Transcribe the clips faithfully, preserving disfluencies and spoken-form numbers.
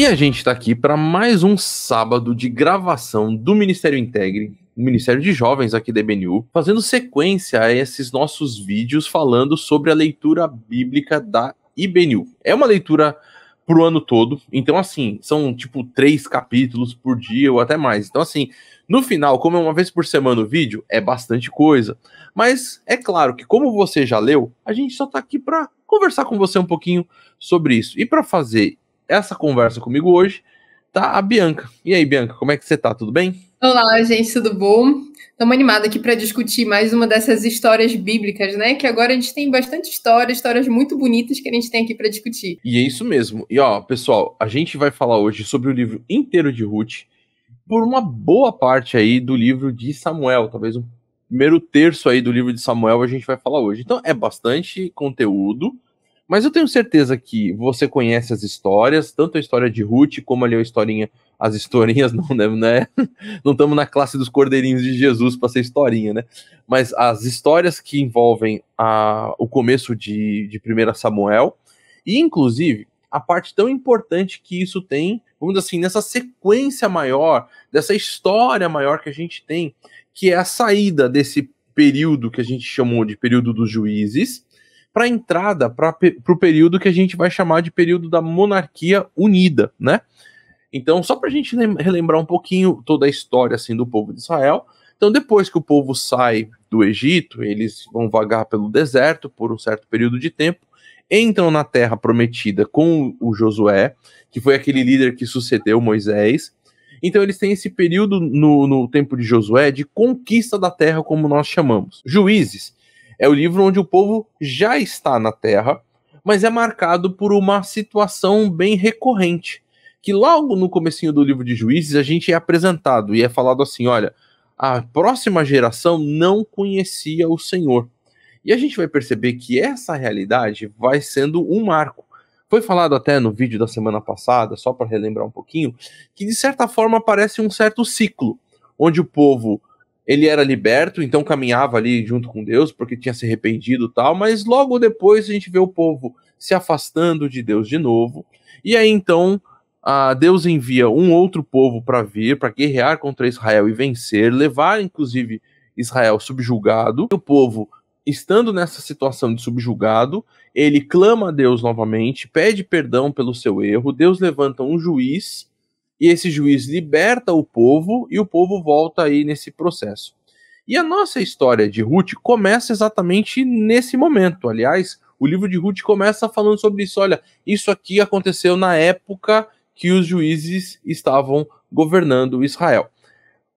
E a gente está aqui para mais um sábado de gravação do Ministério Integre, o Ministério de Jovens aqui da I B N U, fazendo sequência a esses nossos vídeos falando sobre a leitura bíblica da I B N U. É uma leitura pro ano todo, então assim, são tipo três capítulos por dia ou até mais. Então assim, no final, como é uma vez por semana o vídeo, é bastante coisa. Mas é claro que como você já leu, a gente só tá aqui para conversar com você um pouquinho sobre isso. E para fazer essa conversa comigo hoje, tá a Bianca. E aí, Bianca, como é que você tá? Tudo bem? Olá, gente, tudo bom? Estamos animados aqui para discutir mais uma dessas histórias bíblicas, né? Que agora a gente tem bastante história, histórias muito bonitas que a gente tem aqui para discutir. E é isso mesmo. E ó, pessoal, a gente vai falar hoje sobre o livro inteiro de Rute, por uma boa parte aí do livro de Samuel, talvez um primeiro terço aí do livro de Samuel a gente vai falar hoje. Então é bastante conteúdo. Mas eu tenho certeza que você conhece as histórias, tanto a história de Rute como ali a historinha, as historinhas, não, né? Não estamos na classe dos cordeirinhos de Jesus para ser historinha, né? Mas as histórias que envolvem a, o começo de, de primeiro Samuel, e inclusive a parte tão importante que isso tem, vamos dizer assim, nessa sequência maior, dessa história maior que a gente tem, que é a saída desse período que a gente chamou de período dos juízes, para a entrada, para o período que a gente vai chamar de período da monarquia unida, né? Então, só para a gente relembrar um pouquinho toda a história assim, do povo de Israel. Então, depois que o povo sai do Egito, eles vão vagar pelo deserto por um certo período de tempo, entram na Terra Prometida com o Josué, que foi aquele líder que sucedeu Moisés. Então eles têm esse período no, no tempo de Josué de conquista da terra, como nós chamamos. Juízes é o livro onde o povo já está na terra, mas é marcado por uma situação bem recorrente, que logo no comecinho do livro de Juízes a gente é apresentado e é falado assim, olha, a próxima geração não conhecia o Senhor. E a gente vai perceber que essa realidade vai sendo um marco. Foi falado até no vídeo da semana passada, só para relembrar um pouquinho, que de certa forma parece um certo ciclo, onde o povo... ele era liberto, então caminhava ali junto com Deus, porque tinha se arrependido e tal, mas logo depois a gente vê o povo se afastando de Deus de novo, e aí então a Deus envia um outro povo para vir, para guerrear contra Israel e vencer, levar inclusive Israel subjugado, e o povo, estando nessa situação de subjugado, ele clama a Deus novamente, pede perdão pelo seu erro, Deus levanta um juiz, e esse juiz liberta o povo, e o povo volta aí nesse processo. E a nossa história de Rute começa exatamente nesse momento. Aliás, o livro de Rute começa falando sobre isso. Olha, isso aqui aconteceu na época que os juízes estavam governando Israel.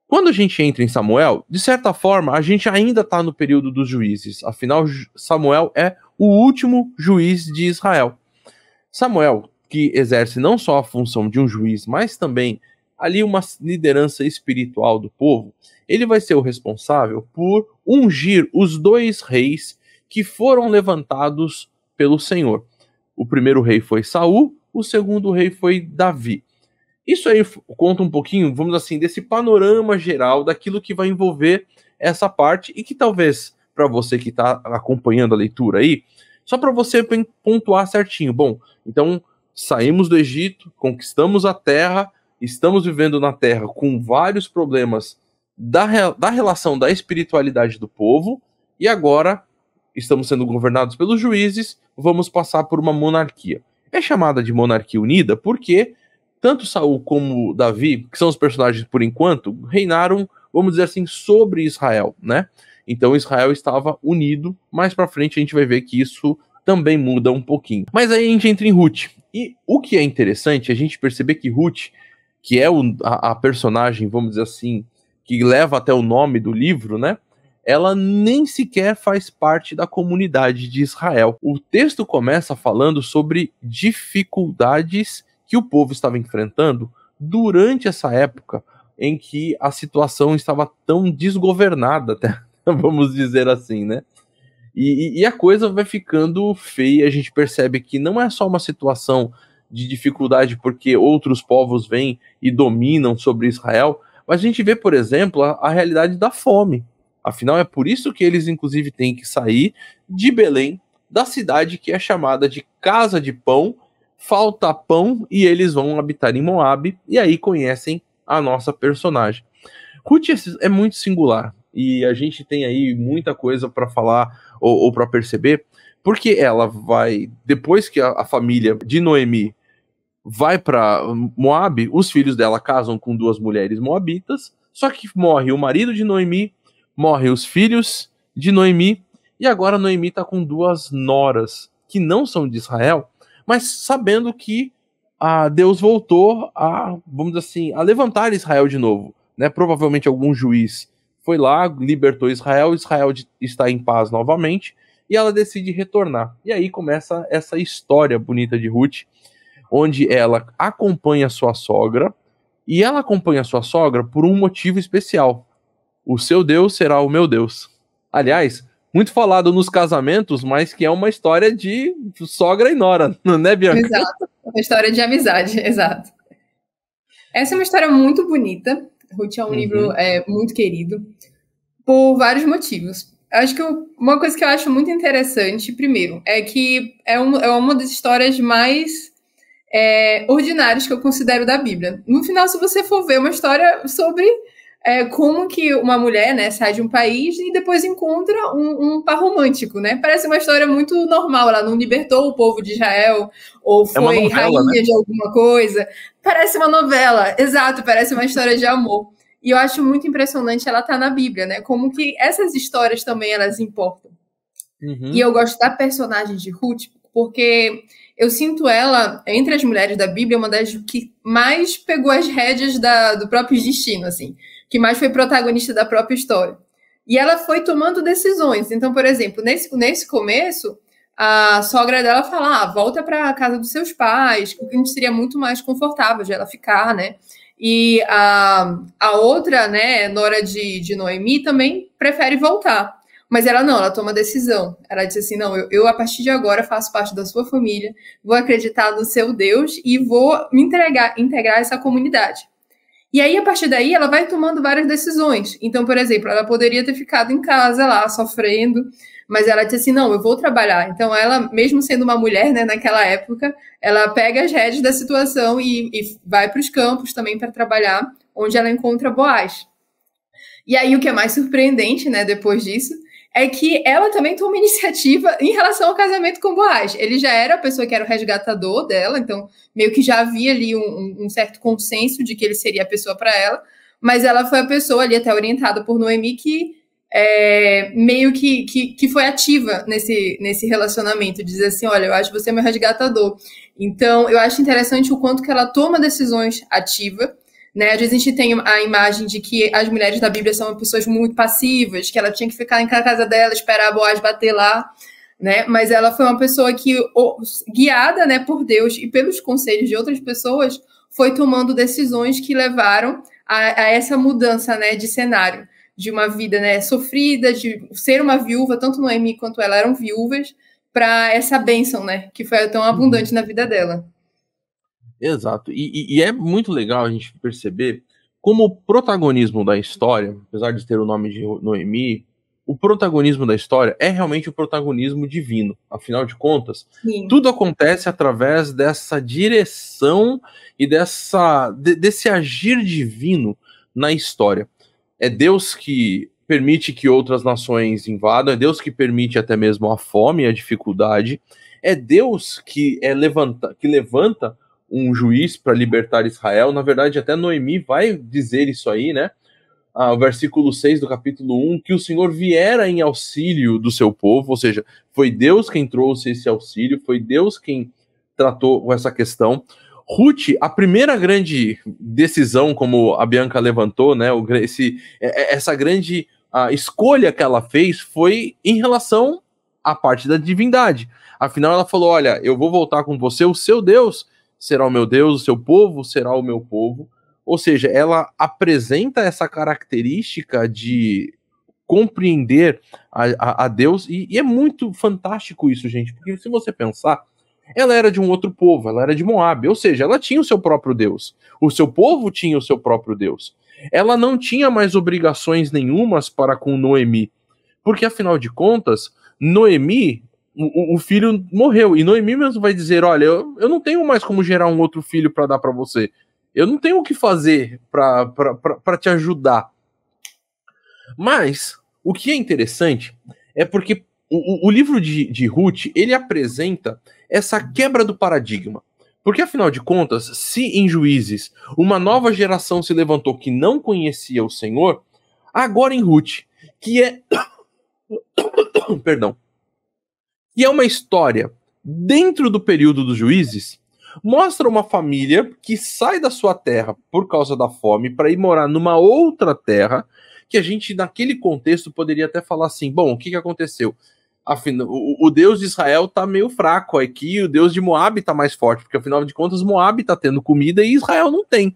Quando a gente entra em Samuel, de certa forma, a gente ainda está no período dos juízes. Afinal, Samuel é o último juiz de Israel. Samuel... que exerce não só a função de um juiz, mas também ali uma liderança espiritual do povo, ele vai ser o responsável por ungir os dois reis que foram levantados pelo Senhor. O primeiro rei foi Saul, o segundo rei foi Davi. Isso aí conta um pouquinho, vamos assim, desse panorama geral daquilo que vai envolver essa parte e que talvez, para você que está acompanhando a leitura aí, só para você pontuar certinho. Bom, então... saímos do Egito, conquistamos a terra, estamos vivendo na terra com vários problemas da, da relação da espiritualidade do povo, e agora estamos sendo governados pelos juízes, vamos passar por uma monarquia. É chamada de monarquia unida porque tanto Saul como Davi, que são os personagens por enquanto, reinaram, vamos dizer assim, sobre Israel, né? Então Israel estava unido, mais pra frente a gente vai ver que isso também muda um pouquinho. Mas aí a gente entra em Rute. E o que é interessante é a gente perceber que Rute, que é o, a, a personagem, vamos dizer assim, que leva até o nome do livro, né? Ela nem sequer faz parte da comunidade de Israel. O texto começa falando sobre dificuldades que o povo estava enfrentando durante essa época em que a situação estava tão desgovernada, até, vamos dizer assim, né? E, e a coisa vai ficando feia, a gente percebe que não é só uma situação de dificuldade porque outros povos vêm e dominam sobre Israel, mas a gente vê, por exemplo, a, a realidade da fome. Afinal, é por isso que eles, inclusive, têm que sair de Belém, da cidade que é chamada de Casa de Pão, falta pão e eles vão habitar em Moabe, e aí conhecem a nossa personagem. Rute é muito singular, e a gente tem aí muita coisa para falar ou, ou para perceber, porque ela vai, depois que a, a família de Noemi vai para Moabe, os filhos dela casam com duas mulheres moabitas, só que morre o marido de Noemi, morre os filhos de Noemi, e agora Noemi está com duas noras, que não são de Israel, mas sabendo que ah, Deus voltou a, vamos dizer assim, a levantar Israel de novo, né? Provavelmente algum juiz foi lá, libertou Israel, Israel de, está em paz novamente, e ela decide retornar. E aí começa essa história bonita de Rute, onde ela acompanha sua sogra, e ela acompanha sua sogra por um motivo especial. O seu Deus será o meu Deus. Aliás, muito falado nos casamentos, mas que é uma história de sogra e nora, né, Bianca? Exato, uma história de amizade, exato. Essa é uma história muito bonita. Rute é um uhum. livro é, muito querido, por vários motivos. Acho que eu, uma coisa que eu acho muito interessante, primeiro, é que é, um, é uma das histórias mais é, ordinárias que eu considero da Bíblia. No final, se você for ver uma história sobre é, como que uma mulher, né, sai de um país e depois encontra um, um par romântico, né? Parece uma história muito normal, ela não libertou o povo de Israel, ou foi é uma novela, rainha, né, de alguma coisa. Parece uma novela, exato, parece uma história de amor. E eu acho muito impressionante ela estar tá na Bíblia, né? Como que essas histórias também, elas importam. Uhum. E eu gosto da personagem de Rute, porque eu sinto ela, entre as mulheres da Bíblia, uma das que mais pegou as rédeas da, do próprio destino, assim. Que mais foi protagonista da própria história. E ela foi tomando decisões. Então, por exemplo, nesse, nesse começo, a sogra dela fala, ah, volta para a casa dos seus pais, que seria muito mais confortável de ela ficar, né? E a, a outra, né, nora de, de Noemi, também prefere voltar. Mas ela não, ela toma decisão. Ela diz assim, não, eu, eu a partir de agora faço parte da sua família, vou acreditar no seu Deus e vou me entregar, integrar essa comunidade. E aí, a partir daí, ela vai tomando várias decisões. Então, por exemplo, ela poderia ter ficado em casa lá, sofrendo, mas ela disse assim, não, eu vou trabalhar. Então, ela, mesmo sendo uma mulher, né, naquela época, ela pega as rédeas da situação e, e vai para os campos também para trabalhar, onde ela encontra Boaz. E aí, o que é mais surpreendente, né, depois disso, é que ela também toma iniciativa em relação ao casamento com Boaz. Ele já era a pessoa que era o resgatador dela, então meio que já havia ali um, um certo consenso de que ele seria a pessoa para ela, mas ela foi a pessoa ali até orientada por Noemi que É, meio que, que, que foi ativa nesse, nesse relacionamento, dizer assim, olha, eu acho que você é meu resgatador. Então, eu acho interessante o quanto que ela toma decisões ativa, né? Às vezes a gente tem a imagem de que as mulheres da Bíblia são pessoas muito passivas, que ela tinha que ficar em casa dela, esperar a Boaz bater lá, né? Mas ela foi uma pessoa que, guiada, né, por Deus e pelos conselhos de outras pessoas, foi tomando decisões que levaram a, a essa mudança, né, de cenário, de uma vida, né, sofrida, de ser uma viúva, tanto Noemi quanto ela eram viúvas, para essa bênção, né, que foi tão abundante uhum. na vida dela. Exato, e, e é muito legal a gente perceber como o protagonismo da história, apesar de ter o nome de Noemi, o protagonismo da história é realmente o protagonismo divino, afinal de contas, Sim. tudo acontece através dessa direção e dessa, de, desse agir divino na história. É Deus que permite que outras nações invadam, é Deus que permite até mesmo a fome e a dificuldade, é Deus que, é levanta, que levanta um juiz para libertar Israel. Na verdade, até Noemi vai dizer isso aí, né? Ah, o versículo seis do capítulo um, que o Senhor viera em auxílio do seu povo, ou seja, foi Deus quem trouxe esse auxílio, foi Deus quem tratou com essa questão. Rute, a primeira grande decisão, como a Bianca levantou, né, esse, essa grande uh, escolha que ela fez foi em relação à parte da divindade. Afinal, ela falou, olha, eu vou voltar com você, o seu Deus será o meu Deus, o seu povo será o meu povo. Ou seja, ela apresenta essa característica de compreender a, a, a Deus, e, e é muito fantástico isso, gente, porque se você pensar, ela era de um outro povo, ela era de Moabe, ou seja, ela tinha o seu próprio Deus, o seu povo tinha o seu próprio Deus. Ela não tinha mais obrigações nenhumas para com Noemi, porque afinal de contas, Noemi o, o filho morreu. E Noemi mesmo vai dizer, olha, eu, eu não tenho mais como gerar um outro filho para dar para você. Eu não tenho o que fazer para para te ajudar. Mas o que é interessante é porque o, o livro de, de Rute, ele apresenta essa quebra do paradigma. Porque, afinal de contas, se em Juízes uma nova geração se levantou que não conhecia o Senhor, agora em Rute, que é... Perdão. Que é uma história dentro do período dos Juízes, mostra uma família que sai da sua terra por causa da fome para ir morar numa outra terra, que a gente, naquele contexto, poderia até falar assim, bom, o que, que aconteceu? Afinal, o, o Deus de Israel tá meio fraco aqui, o Deus de Moabe tá mais forte, porque, afinal de contas, Moabe tá tendo comida e Israel não tem.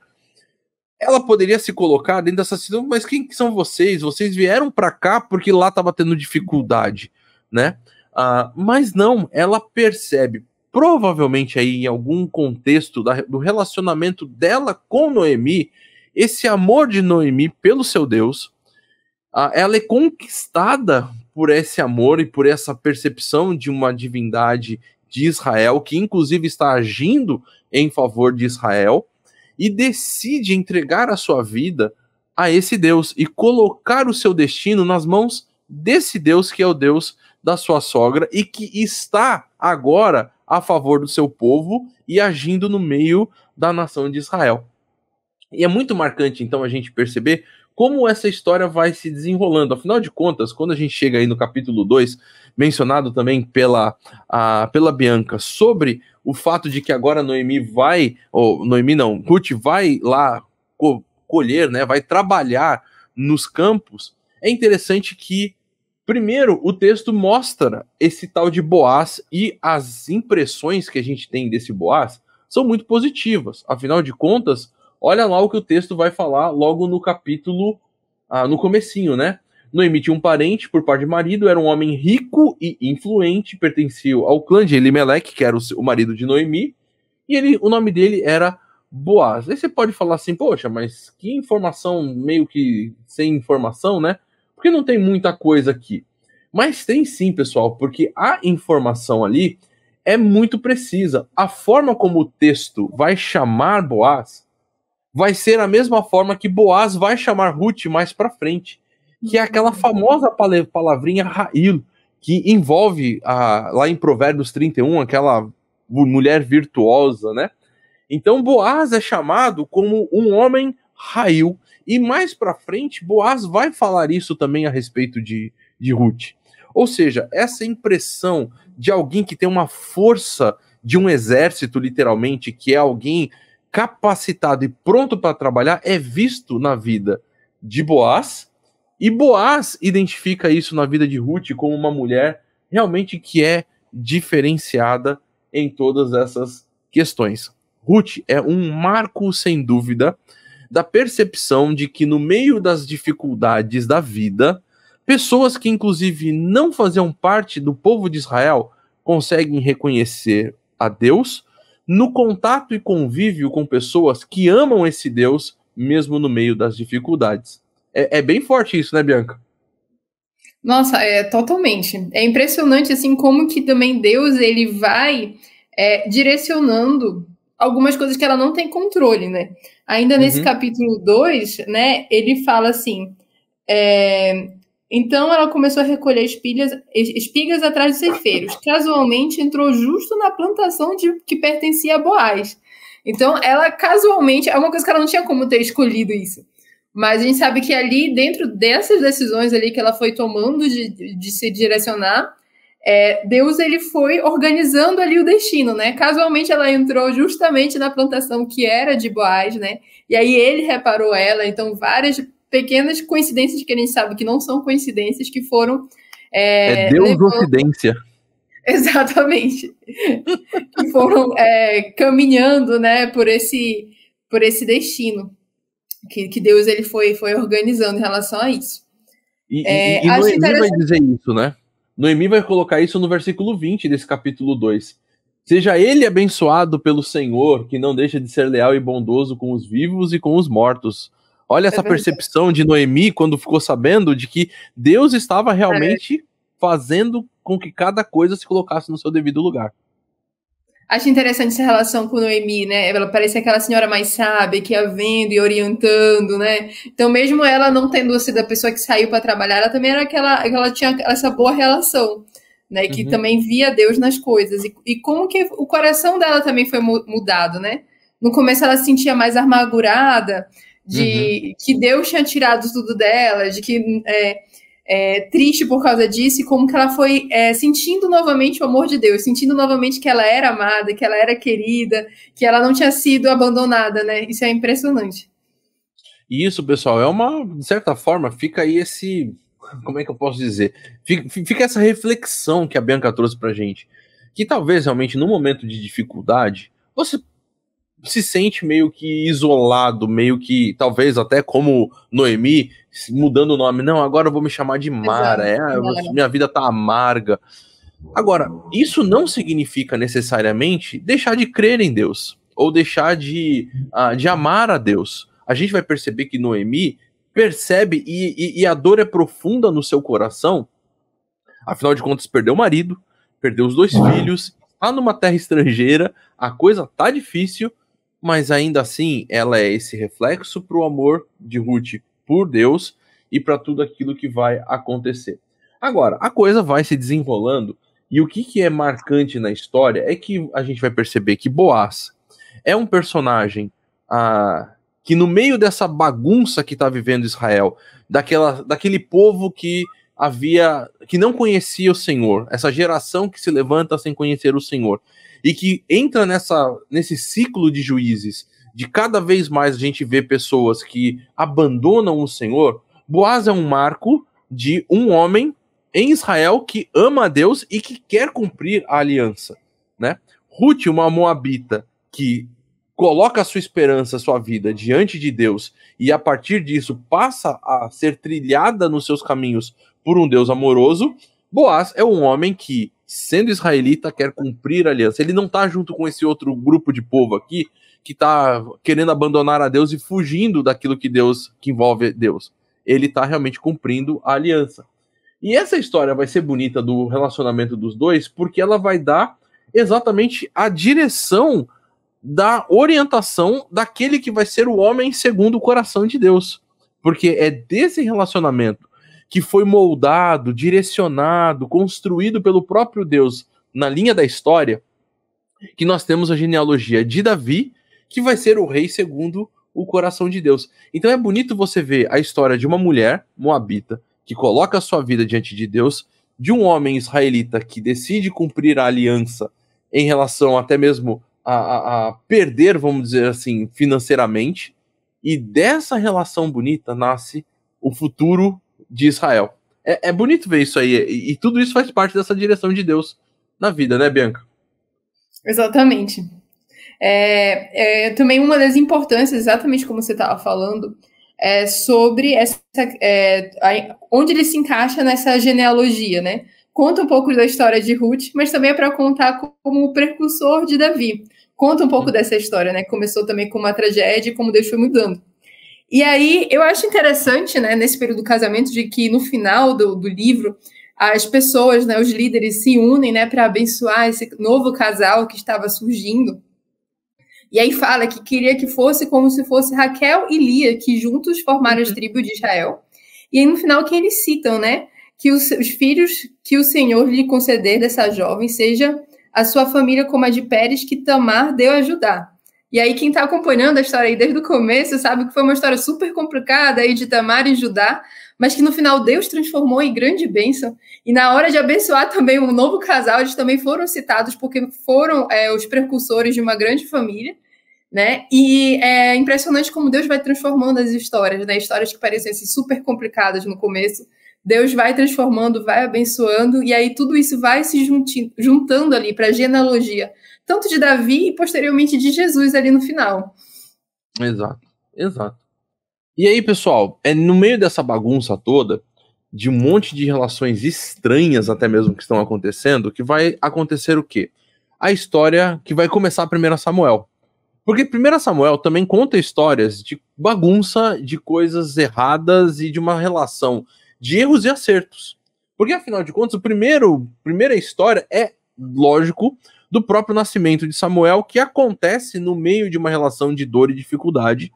Ela poderia se colocar dentro dessa situação, mas quem são vocês? Vocês vieram para cá porque lá tava tendo dificuldade, né? Ah, mas não, ela percebe, provavelmente aí em algum contexto da, do relacionamento dela com Noemi, esse amor de Noemi pelo seu Deus, ah, ela é conquistada por esse amor e por essa percepção de uma divindade de Israel, que inclusive está agindo em favor de Israel, e decide entregar a sua vida a esse Deus e colocar o seu destino nas mãos desse Deus, que é o Deus da sua sogra e que está agora a favor do seu povo e agindo no meio da nação de Israel. E é muito marcante, então, a gente perceber como essa história vai se desenrolando. Afinal de contas, quando a gente chega aí no capítulo dois, mencionado também pela, a, pela Bianca, sobre o fato de que agora Noemi vai, ou Noemi não, Rute vai lá co- colher, né, vai trabalhar nos campos, é interessante que, primeiro, o texto mostra esse tal de Boaz, e as impressões que a gente tem desse Boaz são muito positivas. Afinal de contas, olha lá o que o texto vai falar logo no capítulo, ah, no comecinho, né? Noemi tinha um parente por parte de marido, era um homem rico e influente, pertencia ao clã de Elimeleque, que era o, o marido de Noemi, e ele, o nome dele era Boaz. Aí você pode falar assim, poxa, mas que informação, meio que sem informação, né? Porque não tem muita coisa aqui. Mas tem sim, pessoal, porque a informação ali é muito precisa. A forma como o texto vai chamar Boaz vai ser a mesma forma que Boaz vai chamar Rute mais pra frente, que é aquela famosa palavrinha Ra'il, que envolve, a, lá em Provérbios trinta e um, aquela mulher virtuosa, né? Então Boaz é chamado como um homem Ra'il, e mais pra frente Boaz vai falar isso também a respeito de, de Rute. Ou seja, essa impressão de alguém que tem uma força de um exército, literalmente, que é alguém capacitado e pronto para trabalhar, é visto na vida de Boaz, e Boaz identifica isso na vida de Rute como uma mulher realmente que é diferenciada em todas essas questões. Rute é um marco, sem dúvida, da percepção de que no meio das dificuldades da vida, pessoas que inclusive não faziam parte do povo de Israel conseguem reconhecer a Deus no contato e convívio com pessoas que amam esse Deus, mesmo no meio das dificuldades. É, é bem forte isso, né, Bianca? Nossa, é totalmente. É impressionante, assim, como que também Deus, ele vai é, direcionando algumas coisas que ela não tem controle, né? Ainda nesse uhum. capítulo dois, né, ele fala assim, é, então ela começou a recolher espigas, espigas atrás de ceifeiros. Casualmente entrou justo na plantação de, que pertencia a Boaz. Então ela casualmente, é uma coisa que ela não tinha como ter escolhido isso. Mas a gente sabe que ali, dentro dessas decisões ali que ela foi tomando de, de se direcionar, é, Deus, ele foi organizando ali o destino, né? Casualmente ela entrou justamente na plantação que era de Boaz, né? E aí ele reparou ela, então várias pequenas coincidências que a gente sabe que não são coincidências, que foram... É, é Deus levando... coincidência. Exatamente. Que foram é, caminhando, né, por esse, por esse destino que, que Deus, ele foi, foi organizando em relação a isso. E, é, e, e Noemi vai dizer isso, né? Noemi vai colocar isso no versículo vinte desse capítulo dois. Seja ele abençoado pelo Senhor, que não deixa de ser leal e bondoso com os vivos e com os mortos. Olha essa percepção de Noemi quando ficou sabendo de que Deus estava realmente fazendo com que cada coisa se colocasse no seu devido lugar. Acho interessante essa relação com Noemi, né? Ela parece aquela senhora mais sábia, que ia vendo e orientando, né? Então, mesmo ela não tendo sido a pessoa que saiu para trabalhar, ela também era aquela, ela tinha essa boa relação, né? Que uhum. também via Deus nas coisas. E, e como que o coração dela também foi mudado, né? No começo ela se sentia mais amargurada, de uhum. que Deus tinha tirado tudo dela, de que... É, É, triste por causa disso, e como que ela foi é, sentindo novamente o amor de Deus, sentindo novamente que ela era amada, que ela era querida, que ela não tinha sido abandonada, né? Isso é impressionante. Isso, pessoal, é uma, de certa forma, fica aí esse, como é que eu posso dizer? Fica, fica essa reflexão que a Bianca trouxe pra gente, que talvez realmente no momento de dificuldade, você se sente meio que isolado, meio que, talvez até como Noemi, mudando o nome. Não, agora eu vou me chamar de Mara, é, minha vida tá amarga. Agora, isso não significa necessariamente deixar de crer em Deus, ou deixar de, uh, de amar a Deus. A gente vai perceber que Noemi percebe, e, e, e a dor é profunda no seu coração, afinal de contas perdeu o marido, perdeu os dois ah. filhos, tá numa terra estrangeira, a coisa tá difícil, mas ainda assim ela é esse reflexo pro amor de Rute por Deus e para tudo aquilo que vai acontecer. Agora, a coisa vai se desenrolando, e o que, que é marcante na história é que a gente vai perceber que Boaz é um personagem ah, que no meio dessa bagunça que tá vivendo Israel, daquela, daquele povo que havia, que não conhecia o Senhor, essa geração que se levanta sem conhecer o Senhor, e que entra nessa, nesse ciclo de juízes, de cada vez mais a gente vê pessoas que abandonam o Senhor. Boaz é um marco de um homem em Israel que ama a Deus e que quer cumprir a aliança, né? Rute, uma moabita que coloca a sua esperança, a sua vida diante de Deus, e a partir disso passa a ser trilhada nos seus caminhos por um Deus amoroso. Boaz é um homem que, sendo israelita, quer cumprir a aliança. Ele não está junto com esse outro grupo de povo aqui, que está querendo abandonar a Deus e fugindo daquilo que Deus, que envolve Deus. Ele está realmente cumprindo a aliança. E essa história vai ser bonita do relacionamento dos dois, porque ela vai dar exatamente a direção da orientação daquele que vai ser o homem segundo o coração de Deus. Porque é desse relacionamento que foi moldado, direcionado, construído pelo próprio Deus na linha da história, que nós temos a genealogia de Davi, que vai ser o rei segundo o coração de Deus. Então é bonito você ver a história de uma mulher moabita que coloca a sua vida diante de Deus, de um homem israelita que decide cumprir a aliança em relação até mesmo a, a, a perder, vamos dizer assim, financeiramente, e dessa relação bonita nasce o futuro de Israel. É, é bonito ver isso aí, e, e tudo isso faz parte dessa direção de Deus na vida, né, Bianca? Exatamente. É, é, também uma das importâncias, exatamente como você estava falando, é sobre essa, é, a, onde ele se encaixa nessa genealogia, né? Conta um pouco da história de Rute, mas também é para contar como o precursor de Davi. Conta um pouco dessa história, né? Começou também com uma tragédia e como Deus foi mudando. E aí, eu acho interessante, né, nesse período do casamento, de que no final do, do livro, as pessoas, né, os líderes se unem, né, para abençoar esse novo casal que estava surgindo. E aí fala que queria que fosse como se fosse Raquel e Lia, que juntos formaram as tribos de Israel. E aí, no final, que eles citam, né, que os, os filhos que o Senhor lhe conceder dessa jovem seja a sua família como a de Pérez, que Tamar deu a Judá. E aí, quem está acompanhando a história aí desde o começo sabe que foi uma história super complicada aí de Tamar e Judá, mas que no final Deus transformou em grande bênção. E na hora de abençoar também um novo casal, eles também foram citados porque foram é, os precursores de uma grande família, né? E é impressionante como Deus vai transformando as histórias, né? Histórias que pareciam assim, super complicadas no começo, Deus vai transformando, vai abençoando, e aí tudo isso vai se junti- juntando ali para a genealogia, tanto de Davi e posteriormente de Jesus ali no final. Exato, exato. E aí, pessoal, é no meio dessa bagunça toda, de um monte de relações estranhas até mesmo que estão acontecendo, que vai acontecer o quê? A história que vai começar a Primeira Samuel. Porque Primeira Samuel também conta histórias de bagunça, de coisas erradas e de uma relação de erros e acertos. Porque, afinal de contas, o primeiro, a primeira história é, lógico, do próprio nascimento de Samuel, que acontece no meio de uma relação de dor e dificuldade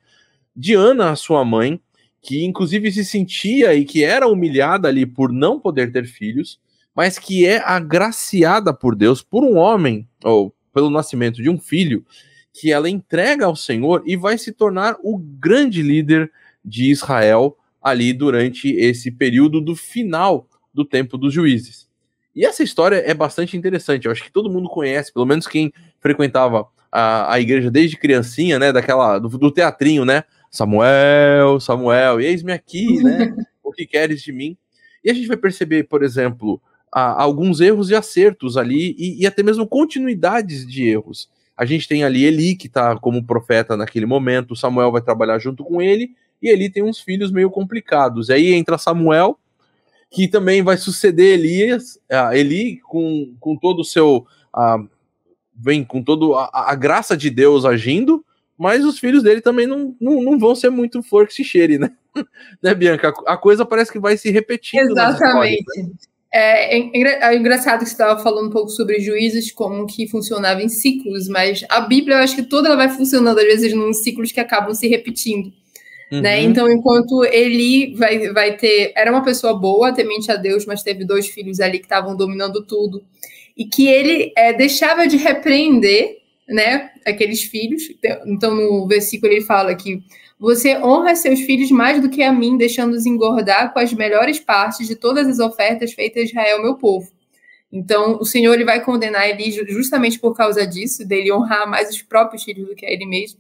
de Ana, sua mãe, que inclusive se sentia e que era humilhada ali por não poder ter filhos, mas que é agraciada por Deus, por um homem, ou pelo nascimento de um filho, que ela entrega ao Senhor e vai se tornar o grande líder de Israel ali durante esse período do final do tempo dos juízes. E essa história é bastante interessante, eu acho que todo mundo conhece, pelo menos quem frequentava a, a igreja desde criancinha, né, daquela, do, do teatrinho, né, Samuel, Samuel, eis-me aqui, né, o que queres de mim? E a gente vai perceber, por exemplo, a, alguns erros e acertos ali, e, e até mesmo continuidades de erros. A gente tem ali Eli, que está como profeta naquele momento, Samuel vai trabalhar junto com ele, e Eli tem uns filhos meio complicados, e aí entra Samuel, que também vai suceder Elias, uh, Eli com, com todo o seu, uh, bem, com toda a, a graça de Deus agindo, mas os filhos dele também não, não, não vão ser muito flor que se cheire, né? Né, Bianca? A coisa parece que vai se repetindo. Exatamente. Né? É, é, é engraçado que você estava falando um pouco sobre juízes, como que funcionava em ciclos, mas a Bíblia, eu acho que toda ela vai funcionando, às vezes, em ciclos que acabam se repetindo. Uhum. Né? Então, enquanto Eli vai, vai ter... Era uma pessoa boa, temente a Deus, mas teve dois filhos ali que estavam dominando tudo. E que ele é, deixava de repreender, né, aqueles filhos. Então, no versículo ele fala que você honra seus filhos mais do que a mim, deixando-os engordar com as melhores partes de todas as ofertas feitas a Israel, meu povo. Então, o Senhor ele vai condenar Eli justamente por causa disso, dele honrar mais os próprios filhos do que a ele mesmo.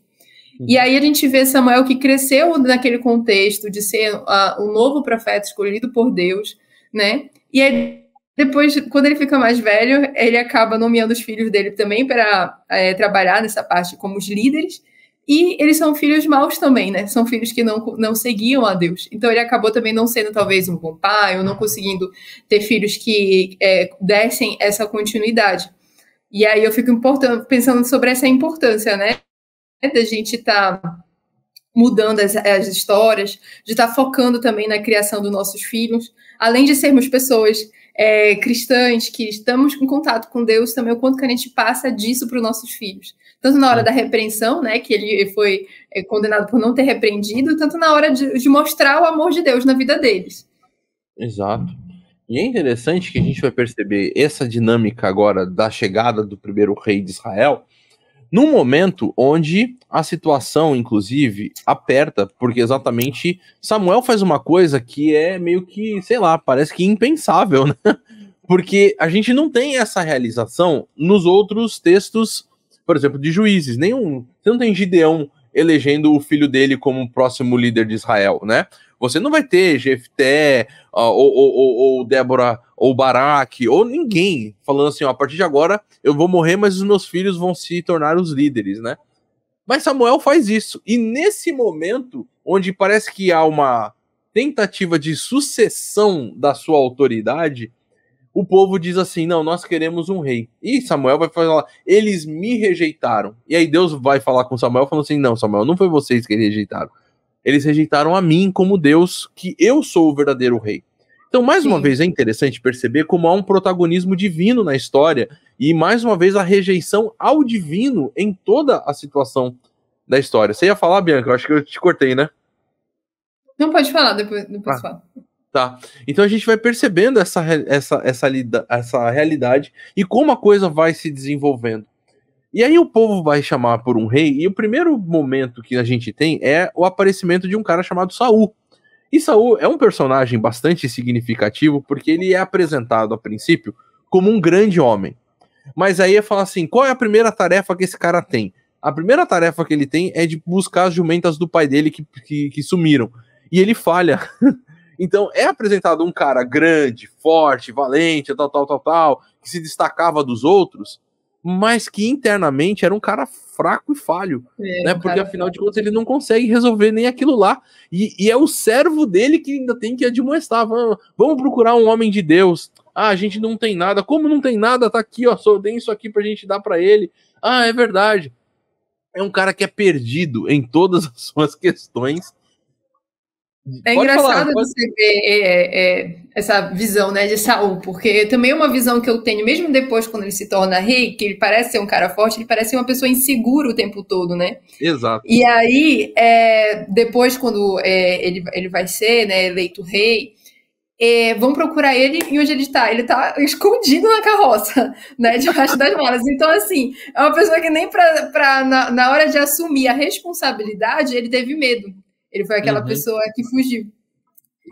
E aí a gente vê Samuel que cresceu naquele contexto de ser uh, um novo profeta escolhido por Deus, né? E aí depois, quando ele fica mais velho, ele acaba nomeando os filhos dele também para é, trabalhar nessa parte como os líderes. E eles são filhos maus também, né? São filhos que não, não seguiam a Deus. Então ele acabou também não sendo talvez um bom pai ou não conseguindo ter filhos que é, dessem essa continuidade. E aí eu fico pensando sobre essa importância, né? Da gente estar mudando as, as histórias, de estar focando também na criação dos nossos filhos, além de sermos pessoas é, cristãs, que estamos em contato com Deus também, o quanto que a gente passa disso para os nossos filhos. Tanto na hora da repreensão, né, que ele foi é, condenado por não ter repreendido, tanto na hora de, de mostrar o amor de Deus na vida deles. Exato. E é interessante que a gente vai perceber essa dinâmica agora da chegada do primeiro rei de Israel, num momento onde a situação, inclusive, aperta, porque exatamente Samuel faz uma coisa que é meio que, sei lá, parece que impensável, né? Porque a gente não tem essa realização nos outros textos, por exemplo, de juízes. Nenhum, você não tem Gideão elegendo o filho dele como próximo líder de Israel, né? Você não vai ter Jefté, ou, ou, ou, ou Débora, ou Baraque, ou ninguém falando assim, ó, a partir de agora eu vou morrer, mas os meus filhos vão se tornar os líderes, né? Mas Samuel faz isso. E nesse momento, onde parece que há uma tentativa de sucessão da sua autoridade, o povo diz assim, não, nós queremos um rei. E Samuel vai falar, eles me rejeitaram. E aí Deus vai falar com Samuel, falando assim, não, Samuel, não foi vocês que rejeitaram. Eles rejeitaram a mim como Deus, que eu sou o verdadeiro rei. Então, mais Sim. uma vez, é interessante perceber como há um protagonismo divino na história e, mais uma vez, a rejeição ao divino em toda a situação da história. Você ia falar, Bianca? Eu acho que eu te cortei, né? Não pode falar, depois, depois ah, fala. Tá. Então, a gente vai percebendo essa, essa, essa, essa realidade e como a coisa vai se desenvolvendo. E aí o povo vai chamar por um rei, e o primeiro momento que a gente tem é o aparecimento de um cara chamado Saul. E Saul é um personagem bastante significativo, porque ele é apresentado, a princípio, como um grande homem. Mas aí eu falo assim, qual é a primeira tarefa que esse cara tem? A primeira tarefa que ele tem é de buscar as jumentas do pai dele que, que, que sumiram. E ele falha. Então, é apresentado um cara grande, forte, valente, tal, tal, tal, tal, que se destacava dos outros, mas que internamente era um cara fraco e falho, é, né? Porque afinal de contas ele não consegue resolver nem aquilo lá, e, e é o servo dele que ainda tem que admoestar, vamos, vamos procurar um homem de Deus, ah, a gente não tem nada, como não tem nada, tá aqui, ó, só tem isso aqui pra gente dar pra ele, ah, é verdade, é um cara que é perdido em todas as suas questões, É pode engraçado falar, pode... você ver é, é, essa visão, né, de Saul, porque também é uma visão que eu tenho, mesmo depois quando ele se torna rei, que ele parece ser um cara forte, ele parece ser uma pessoa insegura o tempo todo, né? Exato. E aí, é, depois quando é, ele, ele vai ser, né, eleito rei, é, vão procurar ele e onde ele está? Ele está escondido na carroça, né, debaixo das malas. Então, assim, é uma pessoa que nem pra, pra, na, na hora de assumir a responsabilidade, ele teve medo. Ele foi aquela uhum. pessoa que fugiu.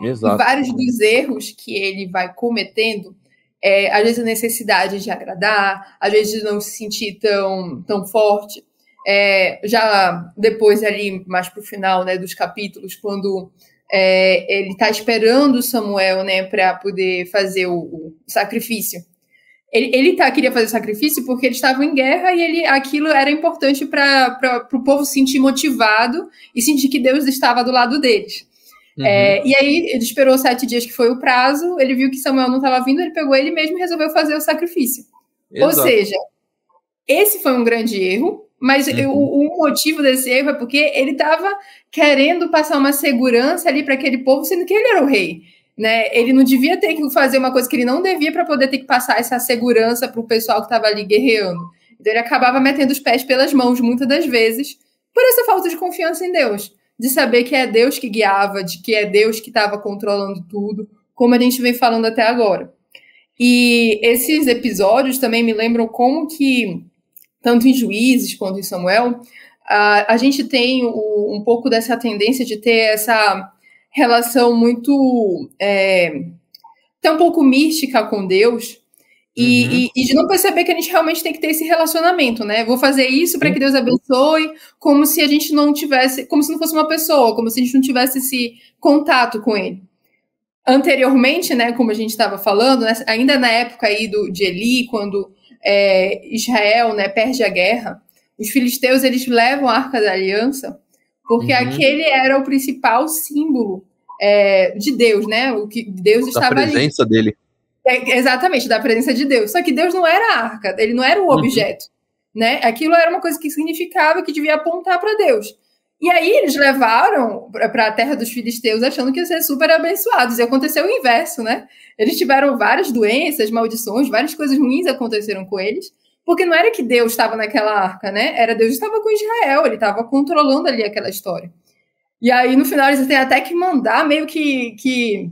Exato. Vários dos erros que ele vai cometendo, é, às vezes a necessidade de agradar, às vezes de não se sentir tão, tão forte. É, já depois ali, mais pro final, né, dos capítulos, quando é, ele tá esperando Samuel, né, para poder fazer o, o sacrifício. Ele, ele tá, queria fazer o sacrifício porque eles estavam em guerra e ele, aquilo era importante para o povo se sentir motivado e sentir que Deus estava do lado deles. Uhum. É, e aí ele esperou sete dias, que foi o prazo, ele viu que Samuel não estava vindo, ele pegou ele mesmo e resolveu fazer o sacrifício. Exato. Ou seja, esse foi um grande erro, mas uhum. o, o motivo desse erro é porque ele estava querendo passar uma segurança ali para aquele povo, sendo que ele era o rei. Né? Ele não devia ter que fazer uma coisa que ele não devia para poder ter que passar essa segurança para o pessoal que estava ali guerreando. Então ele acabava metendo os pés pelas mãos muitas das vezes por essa falta de confiança em Deus, de saber que é Deus que guiava, de que é Deus que estava controlando tudo, como a gente vem falando até agora. E esses episódios também me lembram como que, tanto em Juízes quanto em Samuel, a, a gente tem o, um pouco dessa tendência de ter essa relação muito é, até um pouco mística com Deus e, uhum. e, e de não perceber que a gente realmente tem que ter esse relacionamento, né? Vou fazer isso para que Deus abençoe, como se a gente não tivesse, como se não fosse uma pessoa, como se a gente não tivesse esse contato com ele. Anteriormente, né, como a gente estava falando, né, ainda na época aí do, de Eli, quando é, Israel, né, perde a guerra, os filisteus, eles levam a Arca da Aliança, porque uhum. aquele era o principal símbolo é, de Deus, né? O que Deus da estava ali. Da presença dele. É, exatamente, da presença de Deus. Só que Deus não era a arca, ele não era o objeto, uhum. né? Aquilo era uma coisa que significava que devia apontar para Deus. E aí eles levaram para a terra dos filisteus achando que iam ser super abençoados. E aconteceu o inverso, né? Eles tiveram várias doenças, maldições, várias coisas ruins aconteceram com eles. Porque não era que Deus estava naquela arca, né? Era Deus estava com Israel, ele estava controlando ali aquela história. E aí, no final, eles têm até que mandar meio que... que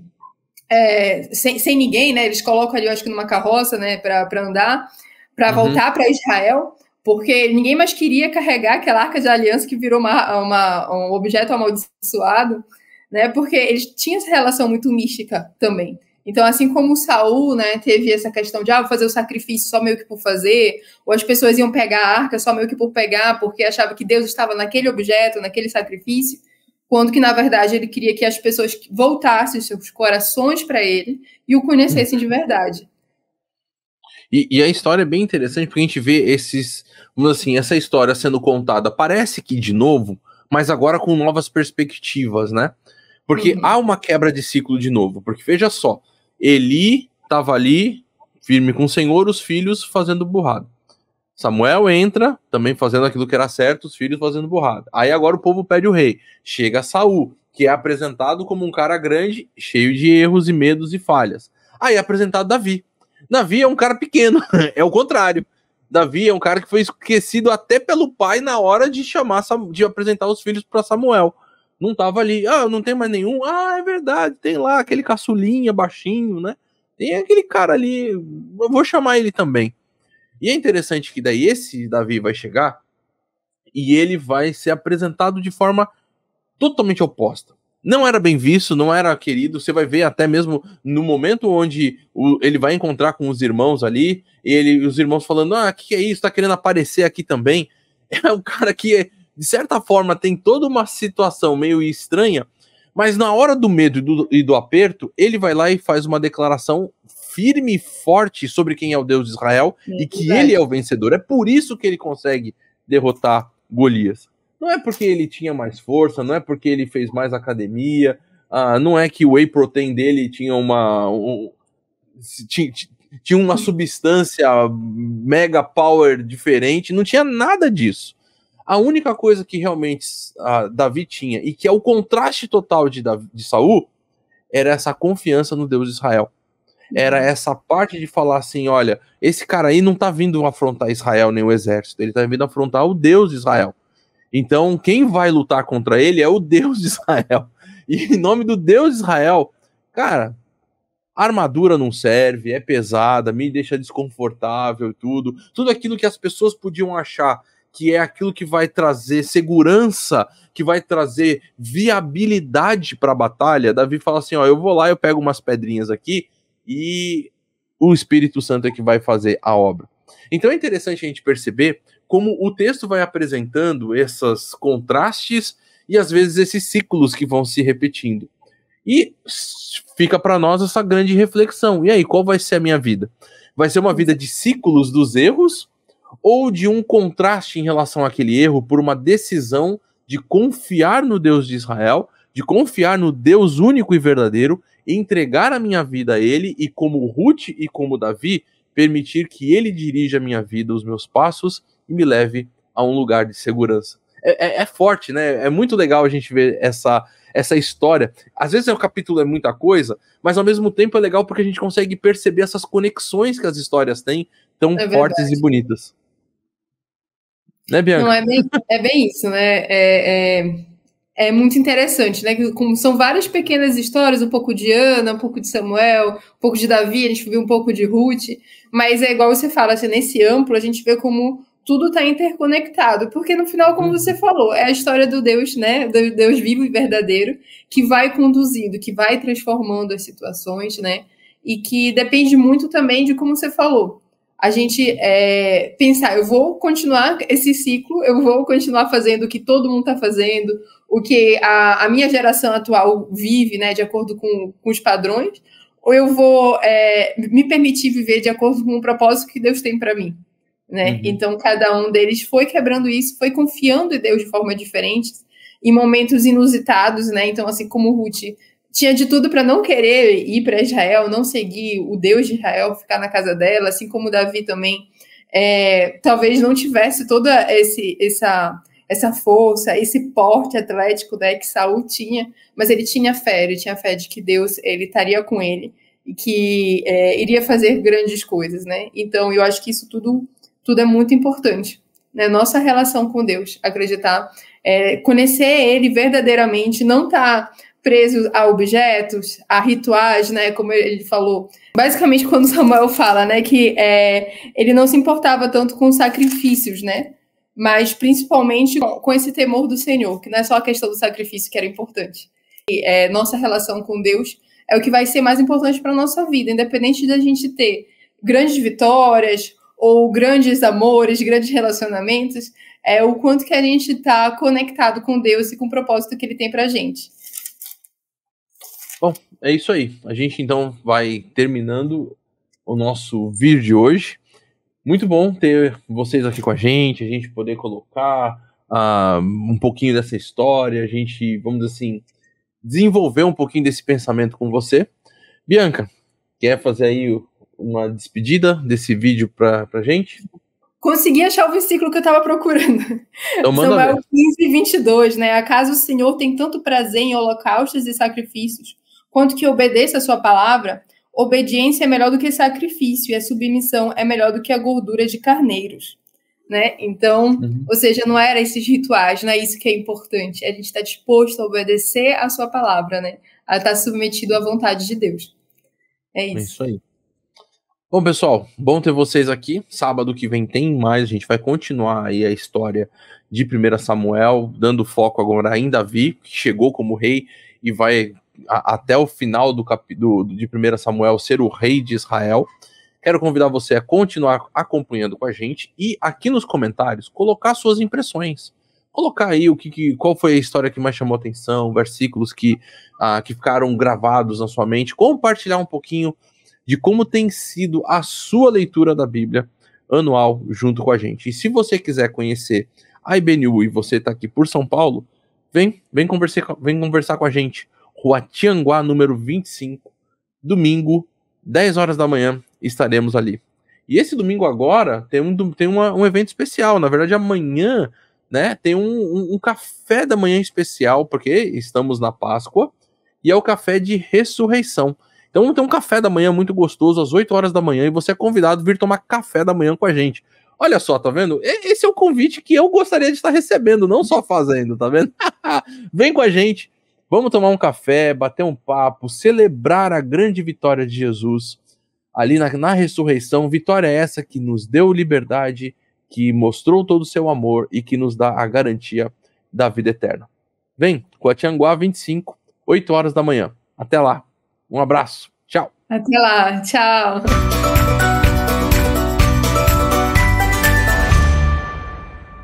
é, sem, sem ninguém, né? Eles colocam ali, eu acho que numa carroça, né? Para andar, para uhum. voltar para Israel, porque ninguém mais queria carregar aquela arca de aliança que virou uma, uma, um objeto amaldiçoado, né? Porque eles tinham essa relação muito mística também. Então, assim como o Saul, né, teve essa questão de ah, vou fazer o sacrifício só meio que por fazer, ou as pessoas iam pegar a arca só meio que por pegar, porque achava que Deus estava naquele objeto, naquele sacrifício, quando que, na verdade, ele queria que as pessoas voltassem seus corações para ele e o conhecessem de verdade. E, e a história é bem interessante, porque a gente vê esses, vamos assim, essa história sendo contada, parece que de novo, mas agora com novas perspectivas, né? Porque uhum. há uma quebra de ciclo de novo, porque veja só, Eli estava ali, firme com o Senhor, os filhos fazendo burrada. Samuel entra, também fazendo aquilo que era certo, os filhos fazendo burrada. Aí agora o povo pede o rei. Chega Saul, que é apresentado como um cara grande, cheio de erros e medos e falhas. Aí é apresentado Davi. Davi é um cara pequeno, é o contrário. Davi é um cara que foi esquecido até pelo pai na hora de chamar, de apresentar os filhos para Samuel. Não tava ali, ah, não tem mais nenhum, ah, é verdade, tem lá aquele caçulinha baixinho, né, tem aquele cara ali, eu vou chamar ele também. E é interessante que daí esse Davi vai chegar e ele vai ser apresentado de forma totalmente oposta. Não era bem visto, não era querido, você vai ver até mesmo no momento onde o, ele vai encontrar com os irmãos ali, ele, os irmãos falando, ah, o que é isso, tá querendo aparecer aqui também, é um cara que é de certa forma, tem toda uma situação meio estranha, mas na hora do medo e do, e do aperto, ele vai lá e faz uma declaração firme e forte sobre quem é o Deus de Israel é, e que verdade. Ele é o vencedor. É por isso que ele consegue derrotar Golias. Não é porque ele tinha mais força, não é porque ele fez mais academia, ah, não é que o whey protein dele tinha uma... Um, tinha, tinha uma substância mega power diferente, não tinha nada disso. A única coisa que realmente uh, Davi tinha, e que é o contraste total de, Davi, de Saul, era essa confiança no Deus de Israel. Era essa parte de falar assim, olha, esse cara aí não tá vindo afrontar Israel nem o exército, ele tá vindo afrontar o Deus de Israel. Então quem vai lutar contra ele é o Deus de Israel. E em nome do Deus de Israel, cara, a armadura não serve, é pesada, me deixa desconfortável e tudo. Tudo aquilo que as pessoas podiam achar que é aquilo que vai trazer segurança, que vai trazer viabilidade pra batalha, Davi fala assim, ó, eu vou lá, eu pego umas pedrinhas aqui, e o Espírito Santo é que vai fazer a obra. Então é interessante a gente perceber como o texto vai apresentando esses contrastes e às vezes esses ciclos que vão se repetindo. E fica para nós essa grande reflexão. E aí, qual vai ser a minha vida? Vai ser uma vida de ciclos dos erros ou de um contraste em relação àquele erro por uma decisão de confiar no Deus de Israel, de confiar no Deus único e verdadeiro, entregar a minha vida a ele e, como Rute e como Davi, permitir que ele dirija a minha vida, os meus passos e me leve a um lugar de segurança. É, é, é forte, né? É muito legal a gente ver essa, essa história. Às vezes o capítulo é muita coisa, mas ao mesmo tempo é legal porque a gente consegue perceber essas conexões que as histórias têm, tão é fortes e bonitas. Né, Bianca? Não, é, bem, é bem isso, né? É... é... É muito interessante, né? Como são várias pequenas histórias, um pouco de Ana, um pouco de Samuel, um pouco de Davi, a gente viu um pouco de Rute, mas é igual você fala, assim, nesse amplo a gente vê como tudo está interconectado, porque no final, como você falou, é a história do Deus, né? Do Deus vivo e verdadeiro, que vai conduzindo, que vai transformando as situações, né? E que depende muito também de como você falou. A gente é, pensar, eu vou continuar esse ciclo, eu vou continuar fazendo o que todo mundo está fazendo, o que a, a minha geração atual vive, né, de acordo com, com os padrões, ou eu vou é, me permitir viver de acordo com o propósito que Deus tem para mim, né? Uhum. Então, cada um deles foi quebrando isso, foi confiando em Deus de forma diferente, em momentos inusitados, né? Então, assim como Rute tinha de tudo para não querer ir para Israel, não seguir o Deus de Israel, ficar na casa dela, assim como Davi também, é, talvez não tivesse toda esse, essa, essa força, esse porte atlético, né, que Saul tinha, mas ele tinha fé, ele tinha fé de que Deus ele estaria com ele e que é, iria fazer grandes coisas, né? Então, eu acho que isso tudo, tudo é muito importante, né? Nossa relação com Deus, acreditar, é, conhecer Ele verdadeiramente, não tá presos a objetos, a rituais, né, como ele falou. Basicamente, quando Samuel fala, né, que é, ele não se importava tanto com sacrifícios, né, mas principalmente com, com esse temor do Senhor, que não é só a questão do sacrifício que era importante. E, é, nossa relação com Deus é o que vai ser mais importante para a nossa vida, independente da gente ter grandes vitórias ou grandes amores, grandes relacionamentos, é o quanto que a gente está conectado com Deus e com o propósito que Ele tem para a gente. Bom, é isso aí. A gente, então, vai terminando o nosso vídeo de hoje. Muito bom ter vocês aqui com a gente, a gente poder colocar uh, um pouquinho dessa história, a gente, vamos dizer assim, desenvolver um pouquinho desse pensamento com você. Bianca, quer fazer aí uma despedida desse vídeo pra, pra gente? Consegui achar o versículo que eu estava procurando. Então, Samuel quinze, vinte e dois, né? Acaso o Senhor tem tanto prazer em holocaustos e sacrifícios quanto que obedeça a sua palavra? Obediência é melhor do que sacrifício, e a submissão é melhor do que a gordura de carneiros, né? Então, uhum. Ou seja, não era esses rituais, não é isso que é importante. A gente está disposto a obedecer a sua palavra, né? A estar submetido à vontade de Deus. É isso. É isso aí. Bom, pessoal, bom ter vocês aqui. Sábado que vem tem mais, a gente vai continuar aí a história de primeiro Samuel, dando foco agora em Davi, que chegou como rei e vai... até o final do cap... do, de primeiro Samuel ser o rei de Israel. Quero convidar você a continuar acompanhando com a gente e aqui nos comentários colocar suas impressões, colocar aí o que, que qual foi a história que mais chamou atenção, versículos que, ah, que ficaram gravados na sua mente, compartilhar um pouquinho de como tem sido a sua leitura da Bíblia anual junto com a gente. E se você quiser conhecer a I B N U e você está aqui por São Paulo, vem, vem, conversar, vem conversar com a gente. Rua Tianguá, número vinte e cinco, domingo, dez horas da manhã, estaremos ali. E esse domingo agora tem um, tem uma, um evento especial, na verdade amanhã né? Tem um, um, um café da manhã especial, porque estamos na Páscoa, e é o café de ressurreição. Então tem um café da manhã muito gostoso, às oito horas da manhã, e você é convidado a vir tomar café da manhã com a gente. Olha só, tá vendo? Esse é o convite que eu gostaria de estar recebendo, não só fazendo, tá vendo? Vem com a gente, vamos tomar um café, bater um papo, celebrar a grande vitória de Jesus ali na, na ressurreição. Vitória essa que nos deu liberdade, que mostrou todo o seu amor e que nos dá a garantia da vida eterna. Vem, Coatianguá vinte e cinco, oito horas da manhã. Até lá, um abraço, tchau. Até lá, tchau.